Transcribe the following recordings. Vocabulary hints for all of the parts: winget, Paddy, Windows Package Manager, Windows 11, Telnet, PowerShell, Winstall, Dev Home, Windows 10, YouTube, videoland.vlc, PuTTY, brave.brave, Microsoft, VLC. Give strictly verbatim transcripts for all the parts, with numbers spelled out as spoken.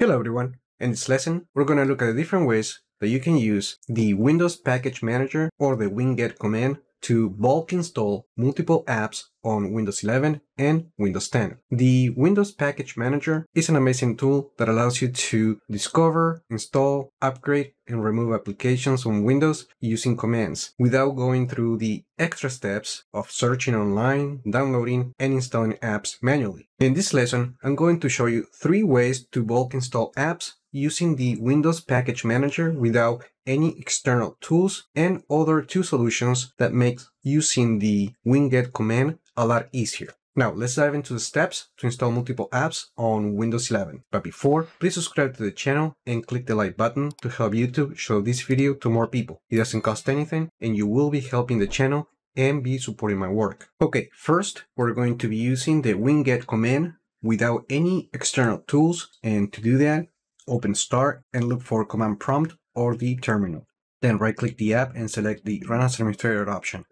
Hello everyone, in this lesson we're going to look at the different ways that you can use the Windows Package Manager or the winget command to bulk install multiple apps on Windows eleven and Windows ten. The Windows Package Manager is an amazing tool that allows you to discover, install, upgrade, and remove applications on Windows using commands without going through the extra steps of searching online, downloading, and installing apps manually. In this lesson, I'm going to show you three ways to bulk install apps using the Windows Package Manager without any external tools, and other two solutions that make using the winget command a lot easier. Now let's dive into the steps to install multiple apps on Windows eleven. But before, please subscribe to the channel and click the like button to help YouTube show this video to more people. It doesn't cost anything and you will be helping the channel and be supporting my work. Okay, first we're going to be using the winget command without any external tools, and to do that, open Start and look for Command Prompt or the terminal. Then right-click the app and select the Run as Administrator option.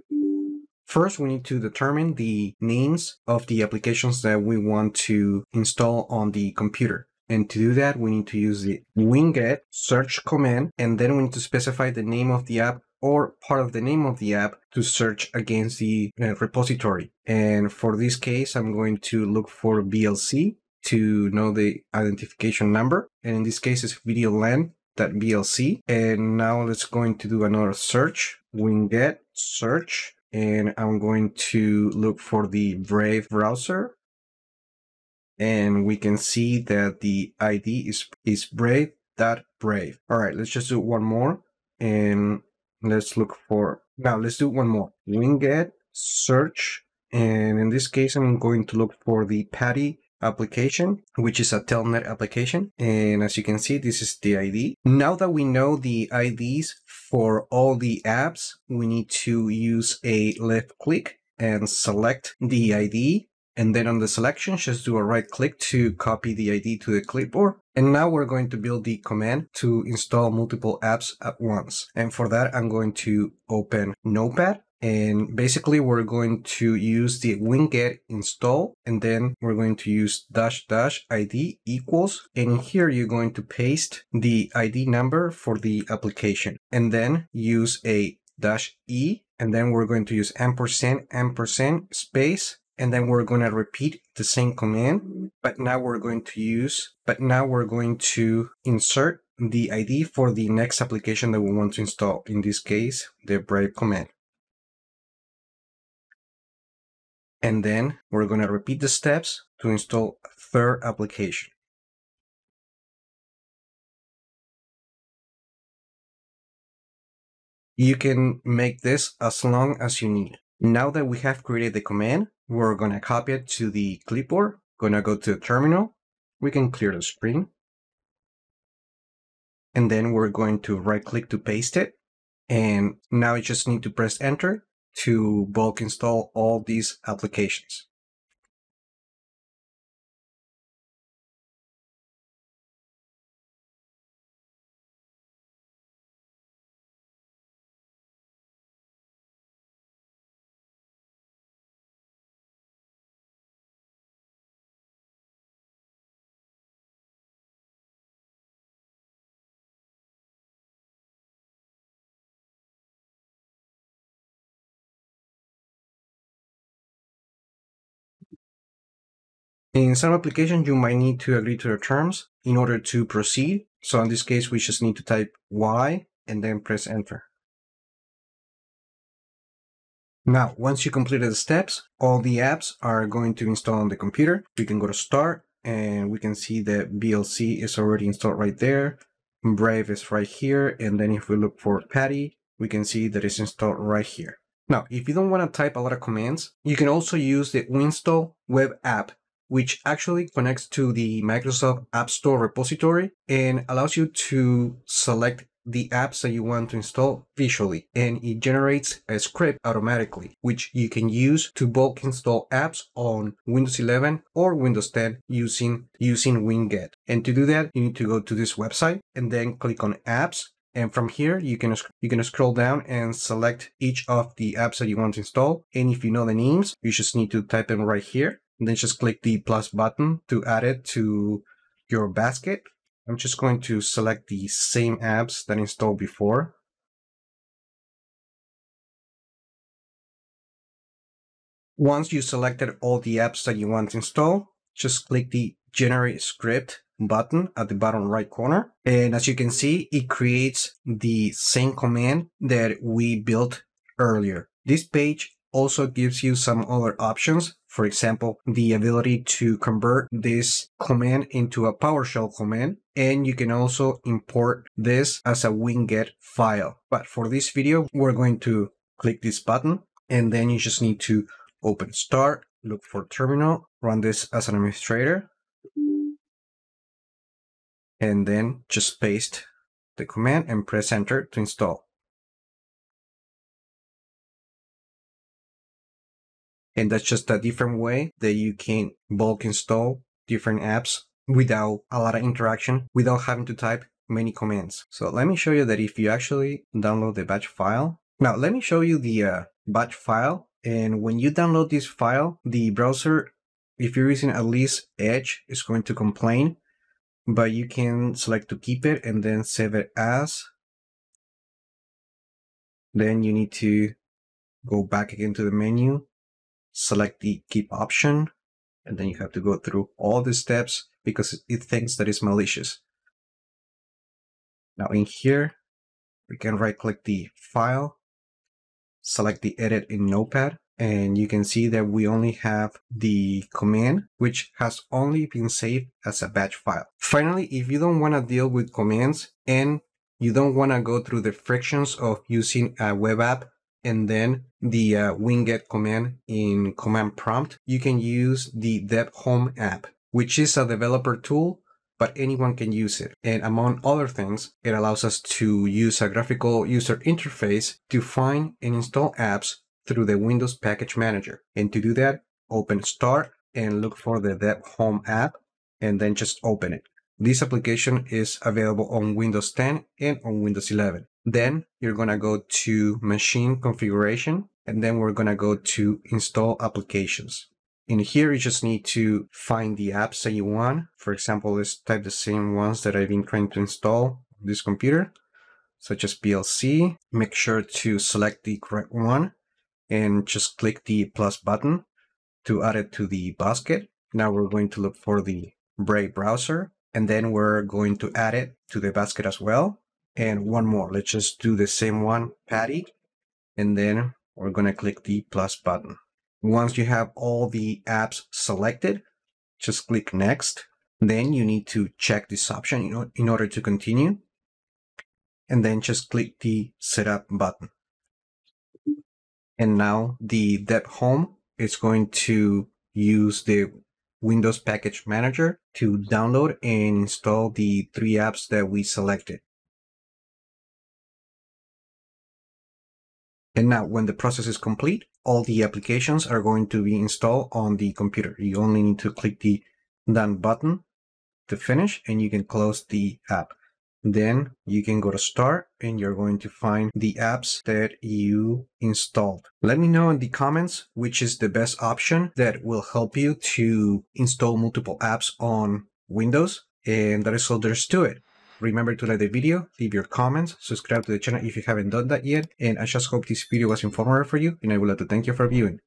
First, we need to determine the names of the applications that we want to install on the computer. And to do that, we need to use the winget search command, and then we need to specify the name of the app or part of the name of the app to search against the uh, repository. And for this case, I'm going to look for V L C to know the identification number. And in this case, it's videoland dot v l c. And now let's going to do another search, winget search. And I'm going to look for the Brave browser. And we can see that the I D is, is brave dot brave. All right, let's just do one more. And let's look for, now let's do one more, winget search. And in this case, I'm going to look for the PuTTY application, which is a telnet application, and as you can see, this is the I D. Now that we know the I Ds for all the apps, we need to use a left click and select the I D, and then on the selection just do a right click to copy the I D to the clipboard. And now we're going to build the command to install multiple apps at once, and for that I'm going to open Notepad. And basically we're going to use the winget install, and then we're going to use dash dash I D equals, and here you're going to paste the I D number for the application, and then use a dash E, and then we're going to use ampersand ampersand space, and then we're going to repeat the same command, but now we're going to use, but now we're going to insert the I D for the next application that we want to install, in this case, the Brave command. And then we're going to repeat the steps to install a third application. You can make this as long as you need. Now that we have created the command, we're going to copy it to the clipboard. Going to go to the terminal. We can clear the screen. And then we're going to right click to paste it. And now you just need to press enter to bulk install all these applications. In some applications, you might need to agree to the terms in order to proceed. So in this case, we just need to type Y and then press enter. Now, once you completed the steps, all the apps are going to install on the computer. We can go to Start and we can see that V L C is already installed right there. Brave is right here. And then if we look for PuTTY, we can see that it's installed right here. Now, if you don't want to type a lot of commands, you can also use the Winstall web app, which actually connects to the Microsoft App Store repository and allows you to select the apps that you want to install visually. And it generates a script automatically, which you can use to bulk install apps on Windows eleven or Windows ten using, using winget. And to do that, you need to go to this website and then click on Apps. And from here, you can, you can scroll down and select each of the apps that you want to install. And if you know the names, you just need to type them right here. And then just click the plus button to add it to your basket. I'm just going to select the same apps that installed before. Once you selected all the apps that you want to install, just click the Generate Script button at the bottom right corner. And as you can see, it creates the same command that we built earlier. This page also gives you some other options. For example, the ability to convert this command into a PowerShell command. And you can also import this as a winget file. But for this video, we're going to click this button, and then you just need to open Start, look for Terminal, run this as an administrator, and then just paste the command and press Enter to install. And that's just a different way that you can bulk install different apps without a lot of interaction, without having to type many commands. So let me show you that if you actually download the batch file. Now let me show you the uh, batch file. And when you download this file, the browser, if you're using at least Edge, is going to complain, but you can select to keep it and then save it as. Then you need to go back again to the menu, select the keep option, and then you have to go through all the steps because it thinks that it's malicious. Now in here, we can right click the file, select the edit in Notepad, and you can see that we only have the command, which has only been saved as a batch file. Finally, if you don't want to deal with commands and you don't want to go through the frictions of using a web app and then the uh, winget command in command prompt, you can use the Dev Home app, which is a developer tool, but anyone can use it. And among other things, it allows us to use a graphical user interface to find and install apps through the Windows Package Manager. And to do that, open Start and look for the Dev Home app, and then just open it. This application is available on Windows ten and on Windows eleven. Then you're gonna go to Machine Configuration, and then we're gonna go to Install Applications. In here, you just need to find the apps that you want. For example, let's type the same ones that I've been trying to install on this computer, such as V L C. Make sure to select the correct one and just click the plus button to add it to the basket. Now we're going to look for the Brave browser, and then we're going to add it to the basket as well. And one more, let's just do the same one, Paddy, and then we're gonna click the plus button. Once you have all the apps selected, just click Next. Then you need to check this option in order to continue. And then just click the Setup button. And now the Dev Home is going to use the Windows Package Manager to download and install the three apps that we selected. And now when the process is complete, all the applications are going to be installed on the computer. You only need to click the Done button to finish, and you can close the app. Then you can go to Start, and you're going to find the apps that you installed. Let me know in the comments which is the best option that will help you to install multiple apps on Windows. And that is all there is to it. Remember to like the video, leave your comments, subscribe to the channel if you haven't done that yet, and I just hope this video was informative for you, and I would like to thank you for viewing.